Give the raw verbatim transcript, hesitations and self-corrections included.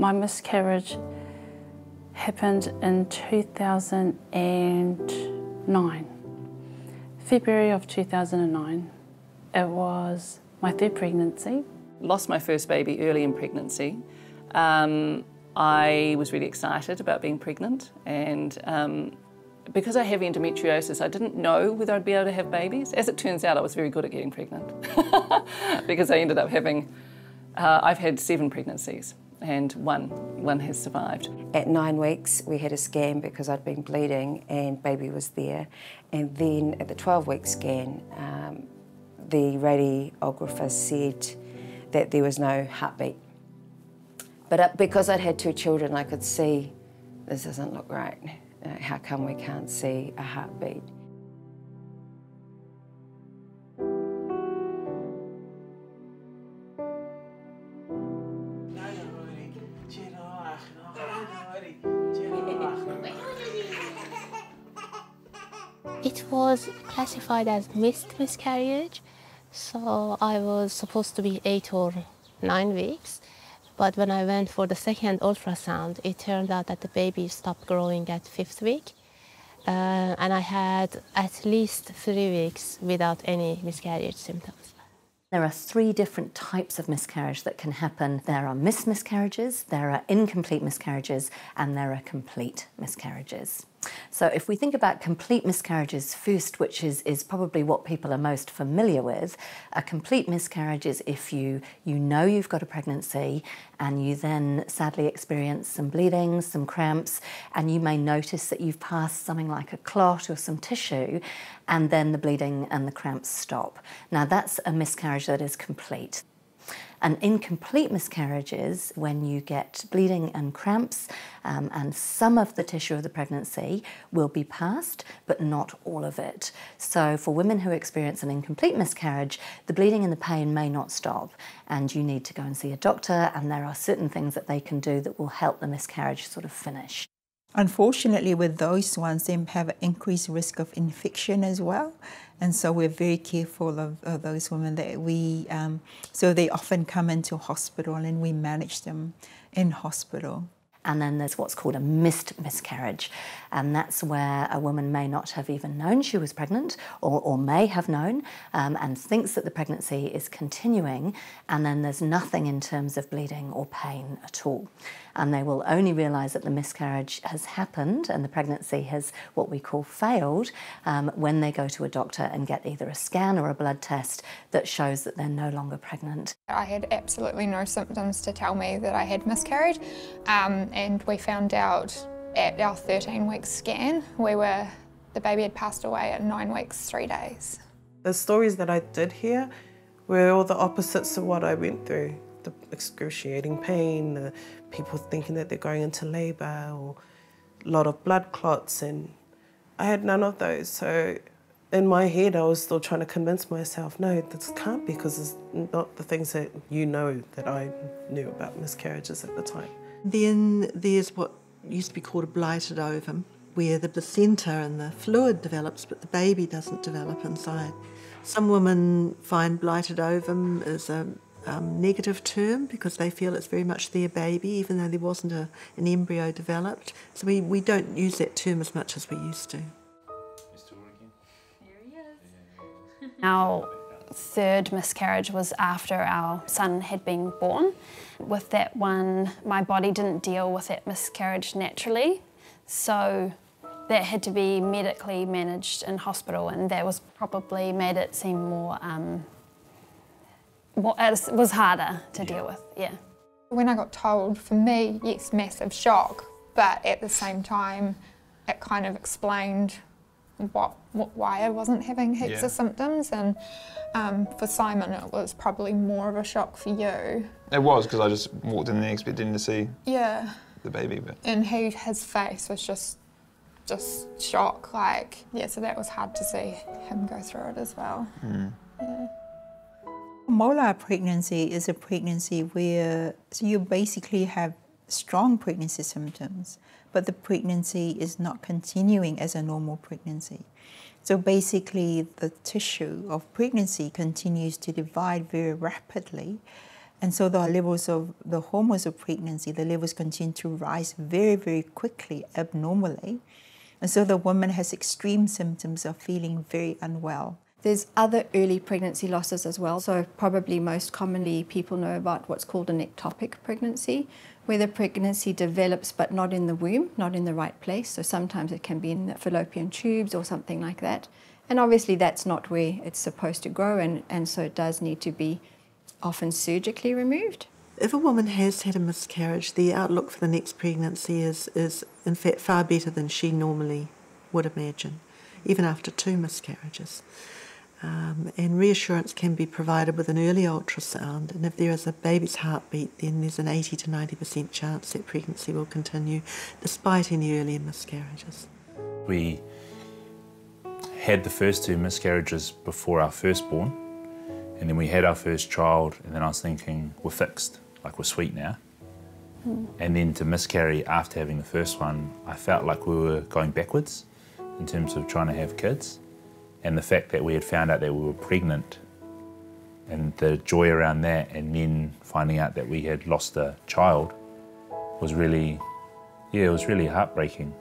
My miscarriage happened in two thousand nine, February of two thousand nine. It was my third pregnancy. Lost my first baby early in pregnancy. Um, I was really excited about being pregnant, and um, because I have endometriosis, I didn't know whether I'd be able to have babies. As it turns out, I was very good at getting pregnant because I ended up having, uh, I've had seven pregnancies and one, one has survived. At nine weeks, we had a scan because I'd been bleeding and baby was there. And then at the twelve week scan, um, the radiographer said that there was no heartbeat. But because I'd had two children, I could see, this doesn't look right. How come we can't see a heartbeat? It was classified as missed miscarriage, so I was supposed to be eight or nine weeks. But when I went for the second ultrasound, it turned out that the baby stopped growing at fifth week. Uh, and I had at least three weeks without any miscarriage symptoms. There are three different types of miscarriage that can happen. There are missed miscarriages, there are incomplete miscarriages, and there are complete miscarriages. So if we think about complete miscarriages first, which is, is probably what people are most familiar with, a complete miscarriage is if you, you know you've got a pregnancy and you then sadly experience some bleeding, some cramps, and you may notice that you've passed something like a clot or some tissue, and then the bleeding and the cramps stop. Now that's a miscarriage that is complete. An incomplete miscarriage is when you get bleeding and cramps, um, and some of the tissue of the pregnancy will be passed, but not all of it. So for women who experience an incomplete miscarriage, the bleeding and the pain may not stop, and you need to go and see a doctor, and there are certain things that they can do that will help the miscarriage sort of finish. Unfortunately, with those ones, they have an increased risk of infection as well. And so we're very careful of, of those women that we, um, so they often come into hospital and we manage them in hospital. And then there's what's called a missed miscarriage. And that's where a woman may not have even known she was pregnant, or, or may have known, um, and thinks that the pregnancy is continuing, and then there's nothing in terms of bleeding or pain at all. And they will only realise that the miscarriage has happened and the pregnancy has what we call failed um, when they go to a doctor and get either a scan or a blood test that shows that they're no longer pregnant. I had absolutely no symptoms to tell me that I had miscarried. Um, And we found out at our thirteen week scan, we were, the baby had passed away at nine weeks, three days. The stories that I did hear were all the opposites of what I went through. The excruciating pain, the people thinking that they're going into labour, or a lot of blood clots, and I had none of those. So in my head, I was still trying to convince myself, no, this can't be, because it's not the things that you know that I knew about miscarriages at the time. Then there's what used to be called a blighted ovum, where the placenta and the fluid develops but the baby doesn't develop inside. Some women find blighted ovum is a um, negative term because they feel it's very much their baby, even though there wasn't a, an embryo developed. So we, we don't use that term as much as we used to. Our third miscarriage was after our son had been born. With that one, my body didn't deal with that miscarriage naturally, so that had to be medically managed in hospital, and that was probably made it seem more, um, well, it was harder to deal with, yeah. When I got told, for me, yes, massive shock, but at the same time, it kind of explained What, what, why I wasn't having heaps yeah. of symptoms, and um, for Simon it was probably more of a shock for you. It was, because I just walked in there expecting to see yeah. the baby. But. And he, his face was just, just shock, like, yeah, so that was hard to see him go through it as well. Mm. Yeah. Molar pregnancy is a pregnancy where, so you basically have strong pregnancy symptoms, but the pregnancy is not continuing as a normal pregnancy. So basically the tissue of pregnancy continues to divide very rapidly, And so the levels of the hormones of pregnancy, the levels continue to rise very, very quickly, abnormally. And so the woman has extreme symptoms of feeling very unwell. There's other early pregnancy losses as well. So probably most commonly people know about what's called an ectopic pregnancy, where the pregnancy develops but not in the womb, not in the right place. So sometimes it can be in the fallopian tubes or something like that. And obviously that's not where it's supposed to grow, and, and so it does need to be often surgically removed. If a woman has had a miscarriage, the outlook for the next pregnancy is, is in fact far better than she normally would imagine, even after two miscarriages. Um, and reassurance can be provided with an early ultrasound, and if there is a baby's heartbeat, then there's an eighty to ninety percent chance that pregnancy will continue despite any earlier miscarriages. We had the first two miscarriages before our firstborn, and then we had our first child, and then I was thinking, we're fixed, like we're sweet now. Mm. And then to miscarry after having the first one, I felt like we were going backwards in terms of trying to have kids. And the fact that we had found out that we were pregnant and the joy around that, and then finding out that we had lost a child was really, yeah, it was really heartbreaking.